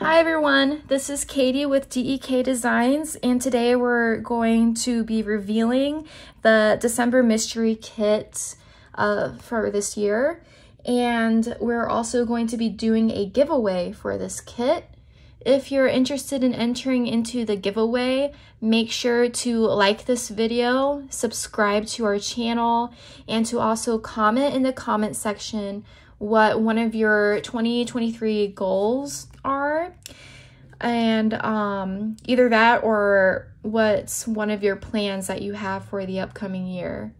Hi everyone, this is Katie with DEK Designs, and today we're going to be revealing the December mystery kit for this year, and we're also going to be doing a giveaway for this kit. If you're interested in entering into the giveaway, make sure to like this video, subscribe to our channel, and to also comment in the comment section what one of your 2023 goals are, and either that or what's one of your plans that you have for the upcoming year.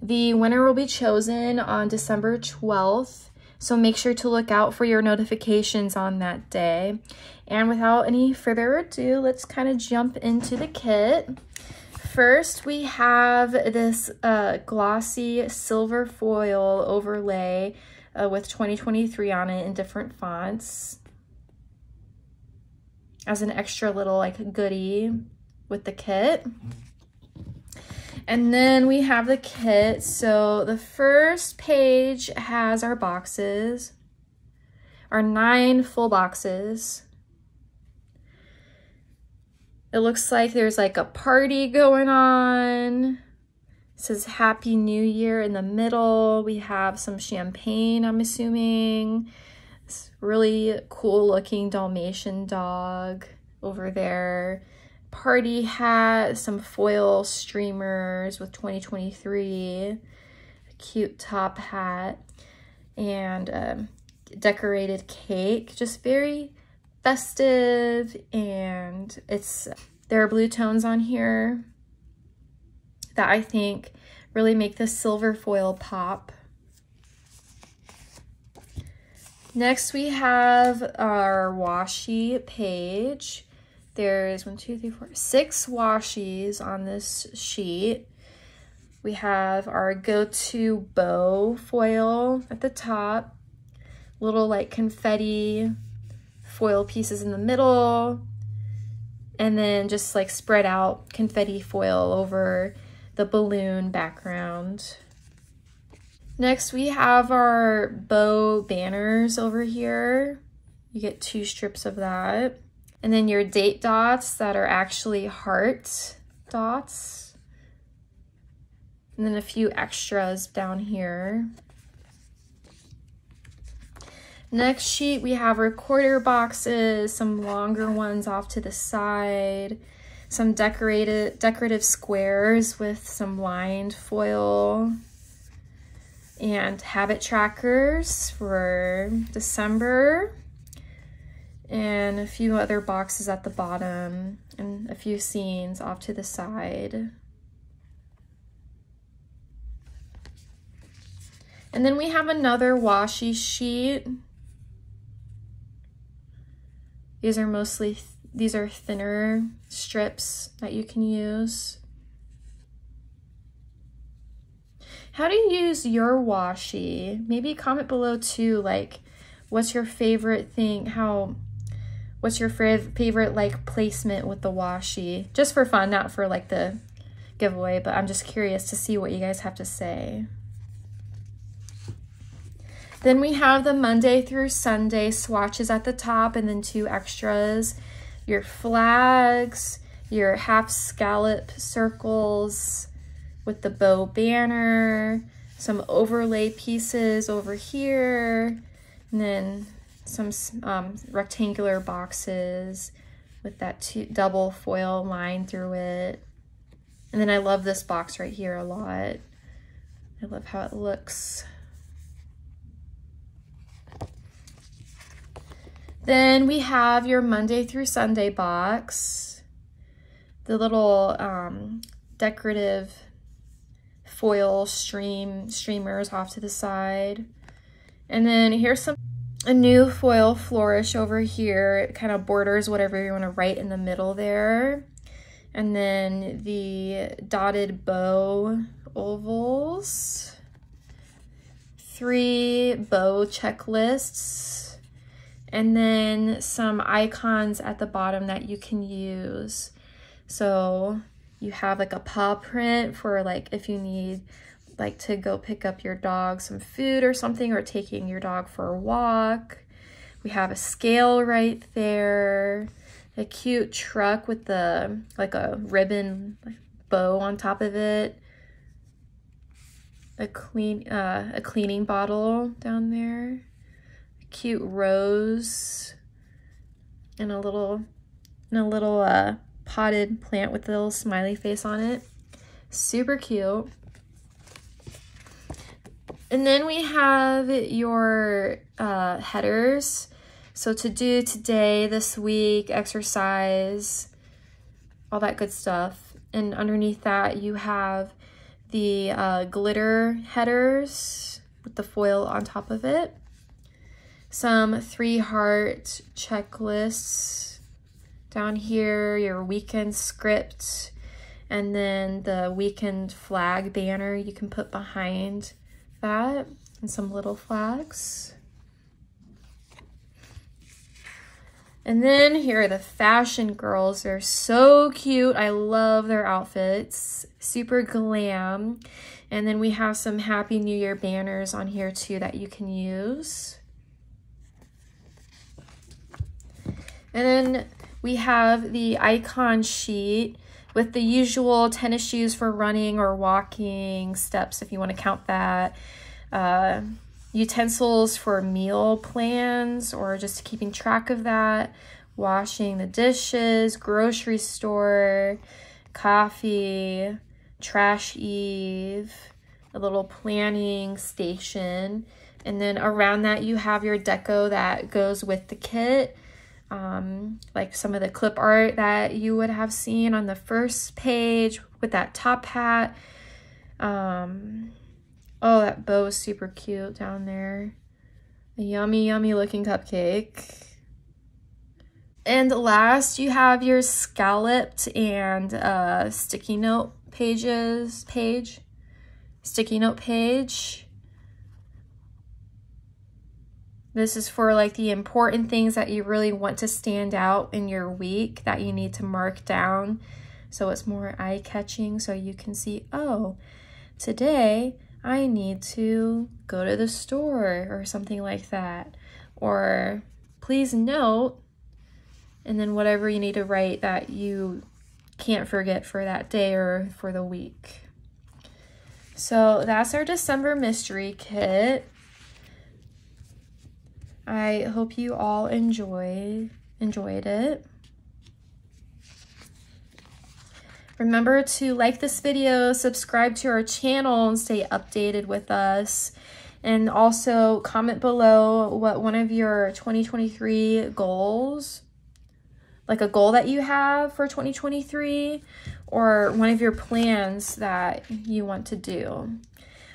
The winner will be chosen on December 12th, so make sure to look out for your notifications on that day. And without any further ado, let's kind of jump into the kit. First, we have this glossy silver foil overlay with 2023 on it in different fonts as an extra little like goodie with the kit. And then we have the kit. So the first page has our boxes, our 9 full boxes. It looks like there's like a party going on. It says Happy New Year in the middle. We have some champagne, I'm assuming. This really cool looking Dalmatian dog over there. Party hat, some foil streamers with 2023, a cute top hat, and decorated cake. Just very festive, and there are blue tones on here that I think really make the silver foil pop. Next, we have our washi page. There's 6 washies on this sheet. We have our go-to bow foil at the top, little like confetti foil pieces in the middle, and then just like spread out confetti foil over the balloon background. Next, we have our bow banners over here. You get 2 strips of that. And then your date dots that are actually heart dots. And then a few extras down here. Next sheet, we have our quarter boxes, some longer ones off to the side, some decorative squares with some lined foil, and habit trackers for December, and a few other boxes at the bottom, and a few scenes off to the side. And then we have another washi sheet. These are mostly these are thinner strips that you can use. How do you use your washi? Maybe comment below too, like what's your favorite thing, what's your favorite like placement with the washi? Just for fun, not for like the giveaway, but I'm just curious to see what you guys have to say. Then we have the Monday through Sunday swatches at the top, and then 2 extras. Your flags, your half scallop circles with the bow banner, some overlay pieces over here, and then some rectangular boxes with that double foil line through it. And then I love this box right here a lot. I love how it looks. Then we have your Monday through Sunday box, the little decorative foil streamers off to the side. And then here's a new foil flourish over here. It kind of borders whatever you want to write in the middle there. And then the dotted bow ovals, 3 bow checklists, and then some icons at the bottom that you can use. So you have like a paw print for like if you need like to go pick up your dog some food or something, or taking your dog for a walk. We have a scale right there, a cute truck with the like a ribbon bow on top of it, a cleaning bottle down there, a cute rose, and a little potted plant with a little smiley face on it. Super cute. And then we have your headers. So to do today, this week, exercise, all that good stuff. And underneath that you have the glitter headers with the foil on top of it. Some 3-heart checklists down here, your weekend script, and then the weekend flag banner you can put behind that, and some little flags. And then here are the fashion girls. They're so cute. I love their outfits. Super glam. And then we have some Happy New Year banners on here too that you can use. And then we have the icon sheet with the usual tennis shoes for running or walking, steps if you want to count that, utensils for meal plans or just keeping track of that, washing the dishes, grocery store, coffee, trash eve, a little planning station. And then around that you have your deco that goes with the kit, like some of the clip art that you would have seen on the first page with that top hat. Oh, that bow is super cute down there. A yummy, yummy looking cupcake. And last, you have your scalloped and sticky note pages. Sticky note page. This is for like the important things that you really want to stand out in your week that you need to mark down. So it's more eye-catching, so you can see, oh, today I need to go to the store or something like that, or please note, and then whatever you need to write that you can't forget for that day or for the week. So that's our December mystery kit. I hope you all enjoyed it. Remember to like this video, subscribe to our channel, and stay updated with us. And also comment below what one of your 2023 goals, like a goal that you have for 2023, or one of your plans that you want to do.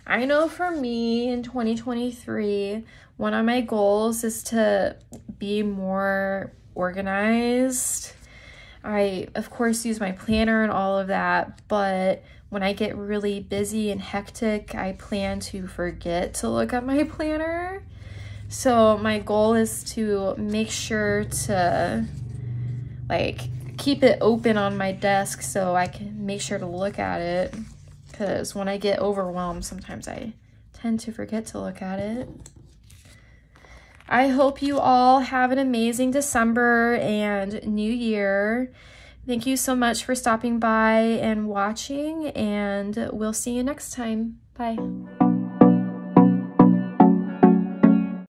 I know for me in 2023, one of my goals is to be more organized. I, of course, use my planner and all of that, but when I get really busy and hectic, I plan to forget to look at my planner. So my goal is to make sure to like keep it open on my desk so I can make sure to look at it, because when I get overwhelmed, sometimes I tend to forget to look at it. I hope you all have an amazing December and New Year. Thank you so much for stopping by and watching, and we'll see you next time. Bye.